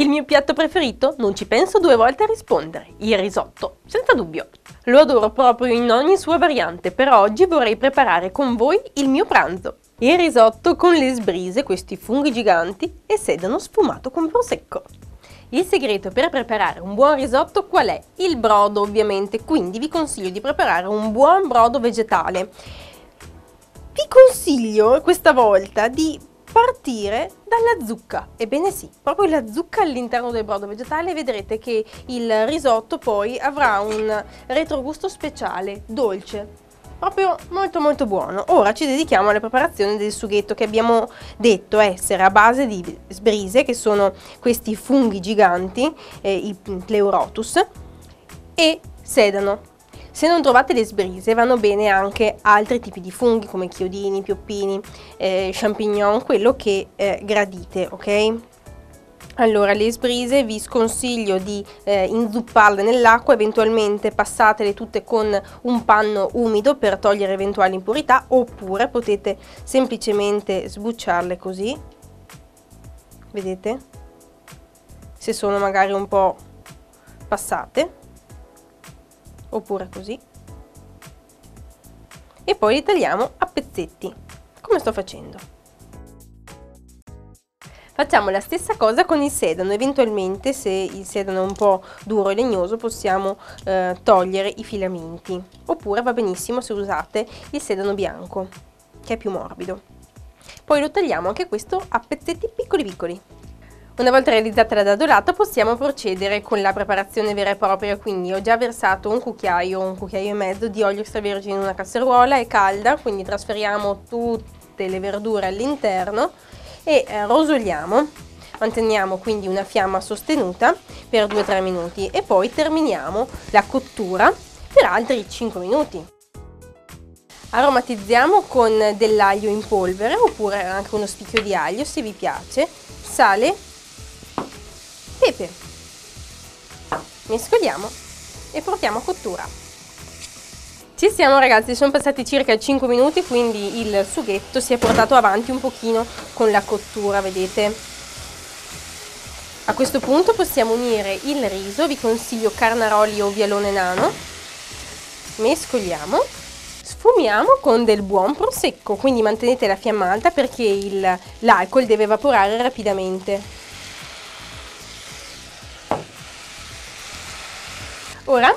Il mio piatto preferito? Non ci penso due volte a rispondere, il risotto, senza dubbio. Lo adoro proprio in ogni sua variante, però oggi vorrei preparare con voi il mio pranzo. Il risotto con le sbrise, questi funghi giganti, e sedano sfumato con prosecco. Il segreto per preparare un buon risotto qual è? Il brodo, ovviamente, quindi vi consiglio di preparare un buon brodo vegetale. Vi consiglio questa volta di partire dalla zucca, ebbene sì, proprio la zucca all'interno del brodo vegetale. Vedrete che il risotto poi avrà un retrogusto speciale, dolce, proprio molto molto buono. Ora ci dedichiamo alla preparazione del sughetto, che abbiamo detto essere a base di sbrise, che sono questi funghi giganti, i Pleurotus, e sedano. Se non trovate le sbrise vanno bene anche altri tipi di funghi come chiodini, pioppini, champignon, quello che gradite, ok? Allora, le sbrise vi sconsiglio di inzupparle nell'acqua, eventualmente passatele tutte con un panno umido per togliere eventuali impurità, oppure potete semplicemente sbucciarle così, vedete? Se sono magari un po' passate, oppure così, e poi le tagliamo a pezzetti, come sto facendo. Facciamo la stessa cosa con il sedano, eventualmente se il sedano è un po' duro e legnoso possiamo togliere i filamenti, oppure va benissimo se usate il sedano bianco che è più morbido. Poi lo tagliamo anche questo a pezzetti piccoli piccoli. Una volta realizzata la dadolata possiamo procedere con la preparazione vera e propria, quindi ho già versato un cucchiaio e mezzo di olio extravergine in una casseruola, è calda, quindi trasferiamo tutte le verdure all'interno e rosoliamo, manteniamo quindi una fiamma sostenuta per 2-3 minuti e poi terminiamo la cottura per altri 5 minuti. Aromatizziamo con dell'aglio in polvere oppure anche uno spicchio di aglio se vi piace, sale, pepe. Mescoliamo e portiamo a cottura. Ci siamo ragazzi, sono passati circa 5 minuti, quindi il sughetto si è portato avanti un pochino con la cottura, vedete? A questo punto possiamo unire il riso, vi consiglio Carnaroli o Vialone Nano, mescoliamo, sfumiamo con del buon prosecco, quindi mantenete la fiamma alta perché l'alcol deve evaporare rapidamente. Ora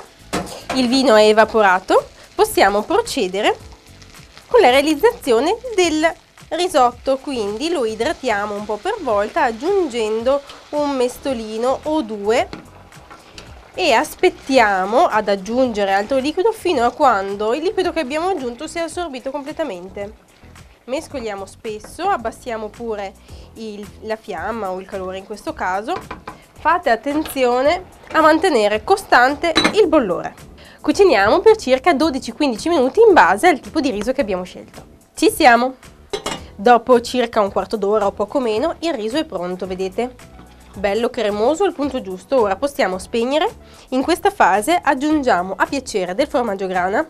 il vino è evaporato. Possiamo procedere con la realizzazione del risotto, quindi lo idratiamo un po' per volta aggiungendo un mestolino o due e aspettiamo ad aggiungere altro liquido fino a quando il liquido che abbiamo aggiunto sia assorbito completamente. Mescoliamo spesso, abbassiamo pure la fiamma o il calore in questo caso. Fate attenzione a mantenere costante il bollore. Cuciniamo per circa 12-15 minuti in base al tipo di riso che abbiamo scelto. Ci siamo! Dopo circa un quarto d'ora o poco meno il riso è pronto, vedete? Bello cremoso al punto giusto, ora possiamo spegnere. In questa fase aggiungiamo a piacere del formaggio grana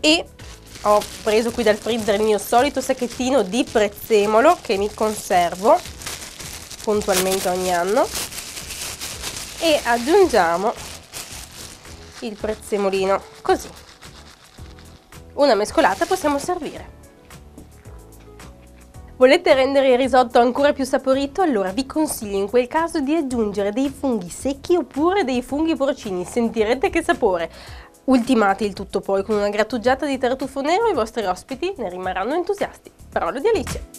e ho preso qui dal freezer il mio solito sacchettino di prezzemolo che mi conservo puntualmente ogni anno e aggiungiamo il prezzemolino, così. Una mescolata possiamo servire. Volete rendere il risotto ancora più saporito? Allora vi consiglio in quel caso di aggiungere dei funghi secchi oppure dei funghi porcini, sentirete che sapore. Ultimate il tutto poi con una grattugiata di tartufo nero, i vostri ospiti ne rimarranno entusiasti. Parola di Alice.